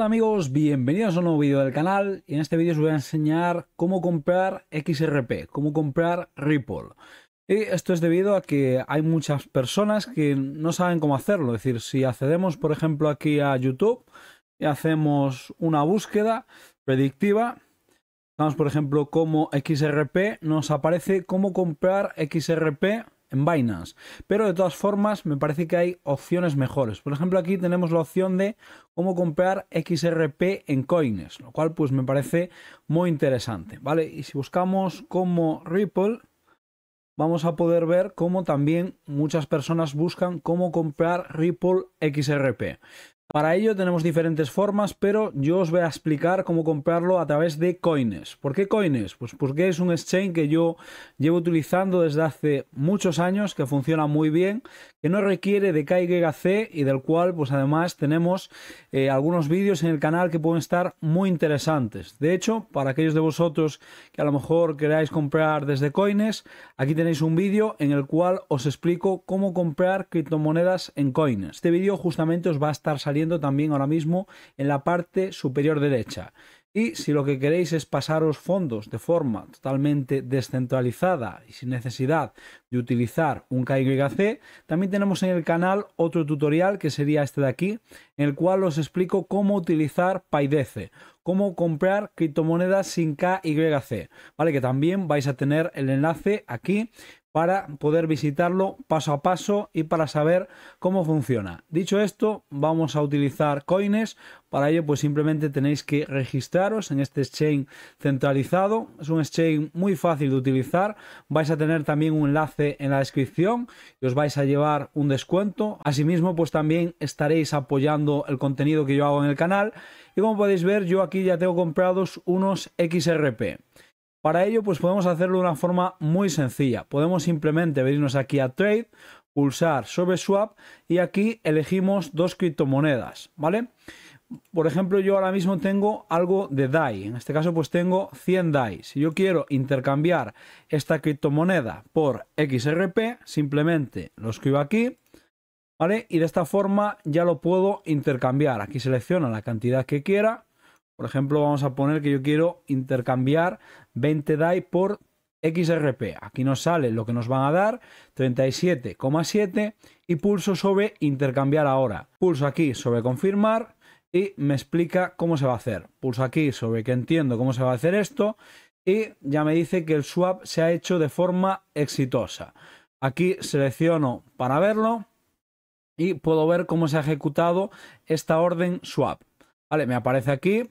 Hola amigos, bienvenidos a un nuevo vídeo del canal. Y en este vídeo os voy a enseñar cómo comprar XRP, cómo comprar Ripple. Y esto es debido a que hay muchas personas que no saben cómo hacerlo. Es decir, si accedemos por ejemplo aquí a YouTube y hacemos una búsqueda predictiva, vamos por ejemplo como XRP, nos aparece cómo comprar XRP en Binance, pero de todas formas me parece que hay opciones mejores. Por ejemplo, aquí tenemos la opción de cómo comprar XRP en Coinex, lo cual pues me parece muy interesante, ¿vale? Y si buscamos como Ripple, vamos a poder ver cómo también muchas personas buscan cómo comprar Ripple XRP. Para ello tenemos diferentes formas, pero yo os voy a explicar cómo comprarlo a través de Coinex. ¿Por qué Coinex? Pues porque es un exchange que yo llevo utilizando desde hace muchos años, que funciona muy bien, que no requiere de KYC y del cual pues además tenemos algunos vídeos en el canal que pueden estar muy interesantes. De hecho, para aquellos de vosotros que a lo mejor queráis comprar desde Coinex, aquí tenéis un vídeo en el cual os explico cómo comprar criptomonedas en Coinex. Este vídeo justamente os va a estar saliendo también ahora mismo en la parte superior derecha. Y si lo que queréis es pasaros fondos de forma totalmente descentralizada y sin necesidad de utilizar un KYC, también tenemos en el canal otro tutorial que sería este de aquí, en el cual os explico cómo utilizar PayDece, cómo comprar criptomonedas sin KYC, ¿vale? Que también vais a tener el enlace aquí para poder visitarlo paso a paso y para saber cómo funciona. Dicho esto, vamos a utilizar Coinex. Para ello pues simplemente tenéis que registraros en este exchange centralizado. Es un exchange muy fácil de utilizar. Vais a tener también un enlace en la descripción y os vais a llevar un descuento. Asimismo pues también estaréis apoyando el contenido que yo hago en el canal. Y como podéis ver, yo aquí ya tengo comprados unos XRP. Para ello pues podemos hacerlo de una forma muy sencilla. Podemos simplemente venirnos aquí a Trade, pulsar sobre Swap y aquí elegimos dos criptomonedas, ¿vale? Por ejemplo, yo ahora mismo tengo algo de DAI. En este caso pues tengo 100 DAI. Si yo quiero intercambiar esta criptomoneda por XRP, simplemente lo escribo aquí, ¿vale? Y de esta forma ya lo puedo intercambiar. Aquí selecciono la cantidad que quiera. Por ejemplo, vamos a poner que yo quiero intercambiar 20 DAI por XRP. Aquí nos sale lo que nos van a dar, 37,7, y pulso sobre intercambiar ahora. Pulso aquí sobre confirmar y me explica cómo se va a hacer. Pulso aquí sobre que entiendo cómo se va a hacer esto y ya me dice que el swap se ha hecho de forma exitosa. Aquí selecciono para verlo y puedo ver cómo se ha ejecutado esta orden swap. Vale, me aparece aquí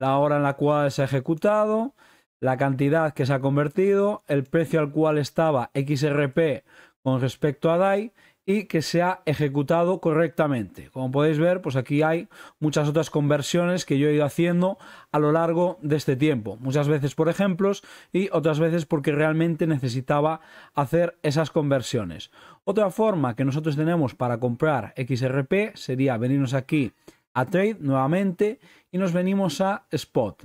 la hora en la cual se ha ejecutado, la cantidad que se ha convertido, el precio al cual estaba XRP con respecto a DAI y que se ha ejecutado correctamente. Como podéis ver, pues aquí hay muchas otras conversiones que yo he ido haciendo a lo largo de este tiempo. Muchas veces por ejemplos y otras veces porque realmente necesitaba hacer esas conversiones. Otra forma que nosotros tenemos para comprar XRP sería venirnos aquí a Trade nuevamente y nos venimos a Spot.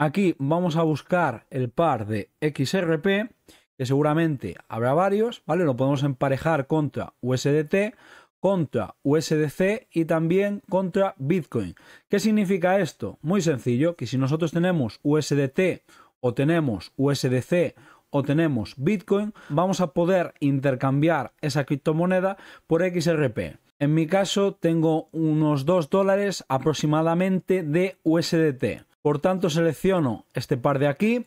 Aquí vamos a buscar el par de XRP, que seguramente habrá varios, ¿vale? Lo podemos emparejar contra USDT, contra USDC y también contra Bitcoin. ¿Qué significa esto? Muy sencillo, que si nosotros tenemos USDT o tenemos USDC o tenemos Bitcoin, vamos a poder intercambiar esa criptomoneda por XRP. En mi caso tengo unos $2 aproximadamente de USDT. Por tanto selecciono este par de aquí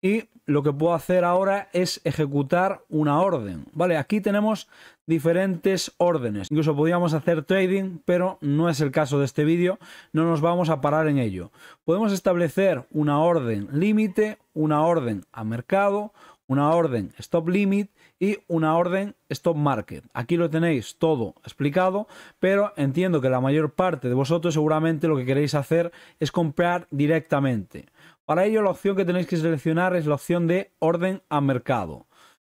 y lo que puedo hacer ahora es ejecutar una orden. Vale, aquí tenemos diferentes órdenes. Incluso podríamos hacer trading, pero no es el caso de este vídeo. No nos vamos a parar en ello. Podemos establecer una orden límite, una orden a mercado, una orden stop limit y una orden stop market. Aquí lo tenéis todo explicado, pero entiendo que la mayor parte de vosotros seguramente lo que queréis hacer es comprar directamente. Para ello la opción que tenéis que seleccionar es la opción de orden a mercado.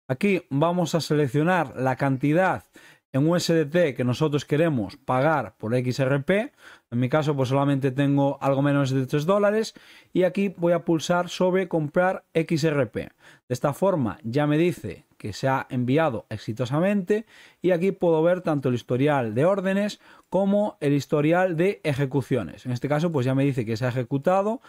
Aquí vamos a seleccionar la cantidad en USDT que nosotros queremos pagar por XRP. En mi caso pues solamente tengo algo menos de $3 y aquí voy a pulsar sobre comprar XRP. De esta forma ya me dice que se ha enviado exitosamente, y aquí puedo ver tanto el historial de órdenes como el historial de ejecuciones. En este caso pues ya me dice que se ha ejecutado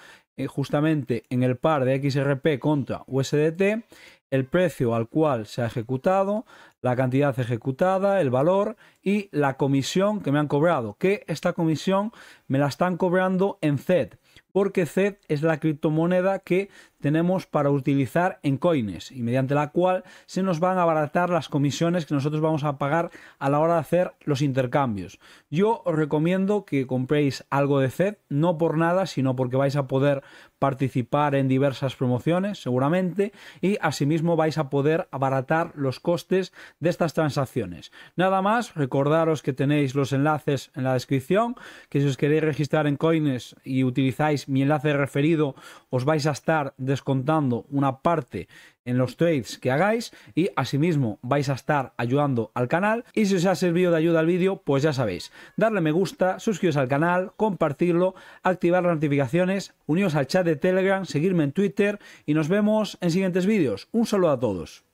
justamente en el par de XRP contra USDT, el precio al cual se ha ejecutado, la cantidad ejecutada, el valor y la comisión que me han cobrado, que esta comisión me la están cobrando en Zed, porque Zed es la criptomoneda que tenemos para utilizar en Coinex y mediante la cual se nos van a abaratar las comisiones que nosotros vamos a pagar a la hora de hacer los intercambios. Yo os recomiendo que compréis algo de Zed, no por nada, sino porque vais a poder participar en diversas promociones seguramente y asimismo vais a poder abaratar los costes de estas transacciones. Nada más, recordaros que tenéis los enlaces en la descripción, que si os queréis registrar en Coinex y utilizáis mi enlace referido, os vais a estar descontando una parte en los trades que hagáis y asimismo vais a estar ayudando al canal. Y si os ha servido de ayuda al vídeo, pues ya sabéis, darle me gusta, suscribiros al canal, compartirlo, activar las notificaciones, uniros al chat de Telegram, seguirme en Twitter y nos vemos en siguientes vídeos. Un saludo a todos.